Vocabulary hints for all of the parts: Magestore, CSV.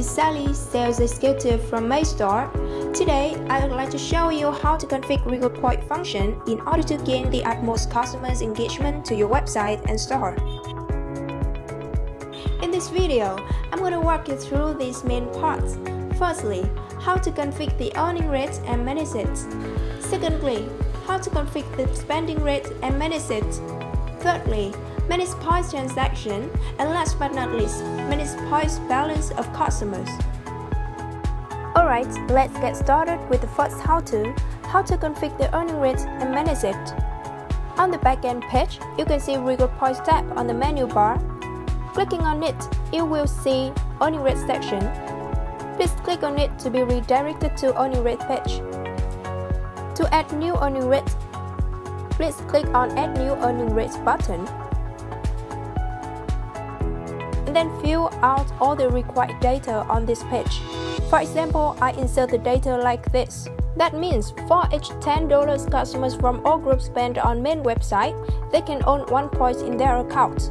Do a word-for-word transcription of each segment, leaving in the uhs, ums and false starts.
is Sally, sales executive from Magestore. Today, I would like to show you how to configure Regal Point function in order to gain the utmost customers' engagement to your website and store. In this video, I'm going to walk you through these main parts. Firstly, how to configure the earning rate and manage it. Secondly, how to configure the spending rate and manage it. Thirdly, manage points transaction, and last but not least, manage points balance of customers. Alright, let's get started with the first how-to, how to configure the earning rate and manage it. On the backend page, you can see Regal Points tab on the menu bar. Clicking on it, you will see earning rate section. Please click on it to be redirected to earning rate page. To add new earning rate, please click on Add New Earning Rate button. And then fill out all the required data on this page. For example, I insert the data like this. That means for each ten dollars customers from all groups spend on main website, they can earn one point in their account.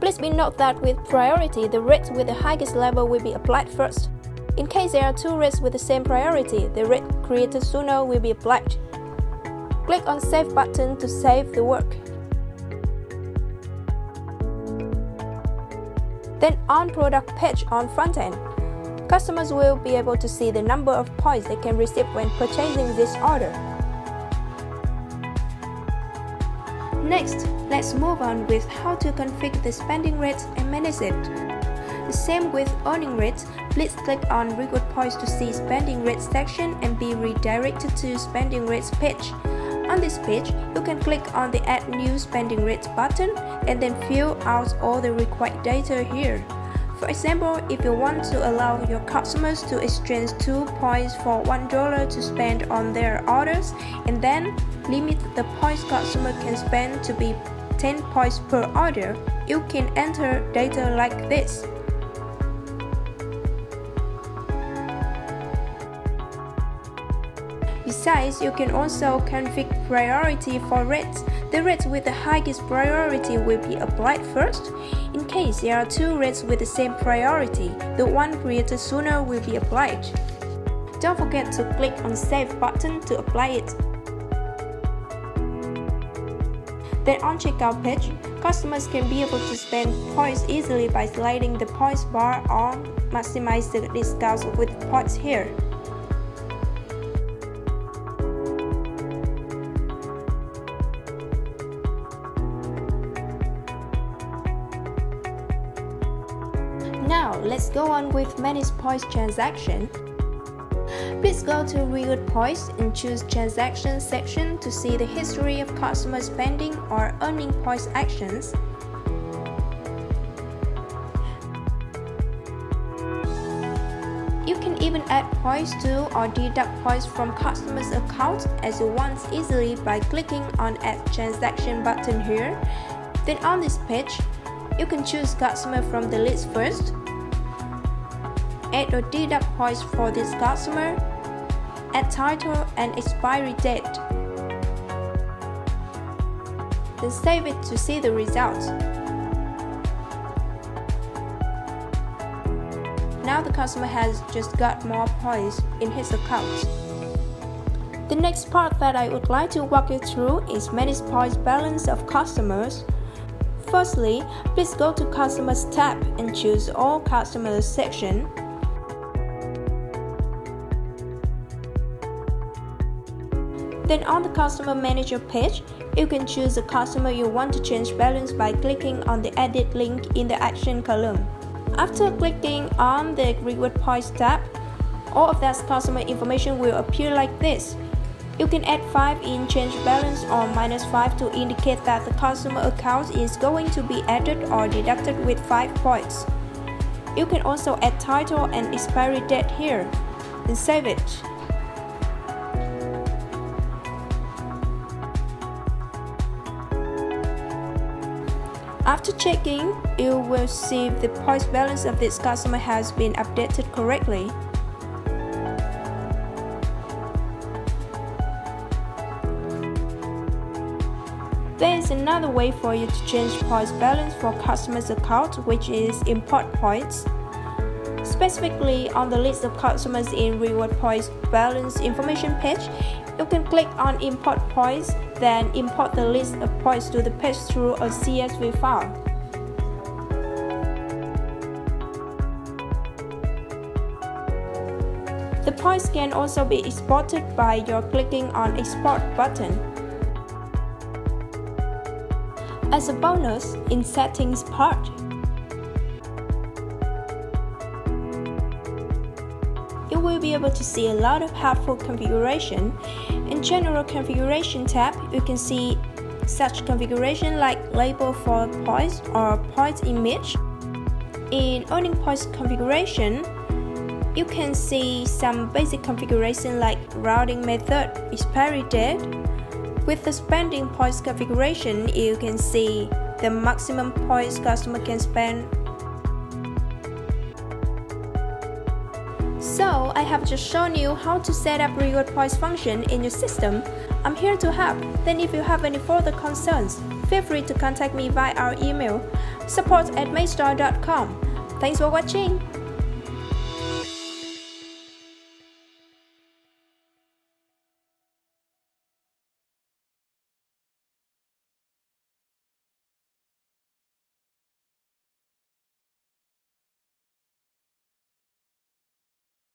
Please be note that with priority, the rate with the highest level will be applied first. In case there are two rates with the same priority, the rate created sooner will be applied. Click on Save button to save the work. Then on product page on front end, customers will be able to see the number of points they can receive when purchasing this order. Next, let's move on with how to configure the spending rate and manage it. The same with earning rate, please click on Regal Points to see spending rate section and be redirected to spending rates page. On this page, you can click on the Add New Spending Rate button and then fill out all the required data here. For example, if you want to allow your customers to exchange two points for one dollar to spend on their orders, and then limit the points customer can spend to be ten points per order, you can enter data like this. Besides, you can also configure priority for rates. The rates with the highest priority will be applied first. In case there are two rates with the same priority, the one created sooner will be applied. Don't forget to click on Save button to apply it. Then on checkout page, customers can be able to spend points easily by sliding the points bar or maximize the discounts with points here. Now, let's go on with Manage Points Transaction. Please go to Regal Points and choose Transaction section to see the history of customer spending or earning points actions. You can even add points to or deduct points from customers' accounts as you want easily by clicking on Add Transaction button here. Then on this page, you can choose customer from the list first, add or deduct points for this customer, add title and expiry date, then save it to see the results. Now the customer has just got more points in his account. The next part that I would like to walk you through is Manage Points Balance of Customers. Firstly, please go to Customers tab and choose All Customers section. Then on the Customer Manager page, you can choose the customer you want to change balance by clicking on the edit link in the action column. After clicking on the Reward Points tab, all of that customer information will appear like this. You can add five in change balance or minus five to indicate that the customer account is going to be added or deducted with five points. You can also add title and expiry date here, and save it. After checking, you will see the points balance of this customer has been updated correctly. There is another way for you to change points balance for customers' account, which is import points. Specifically, on the list of customers in Reward Points Balance Information page, you can click on Import Points, then import the list of points to the page through a C S V file. The points can also be exported by your clicking on Export button. As a bonus, in Settings part, you will be able to see a lot of helpful configuration. In General Configuration tab, you can see such configuration like label for points or points image. In Earning Points configuration, you can see some basic configuration like routing method, expiry date. With the spending points configuration, you can see the maximum points customer can spend. So, I have just shown you how to set up reward points function in your system. I'm here to help. Then if you have any further concerns, feel free to contact me via our email support at magestore dot com. Thanks for watching.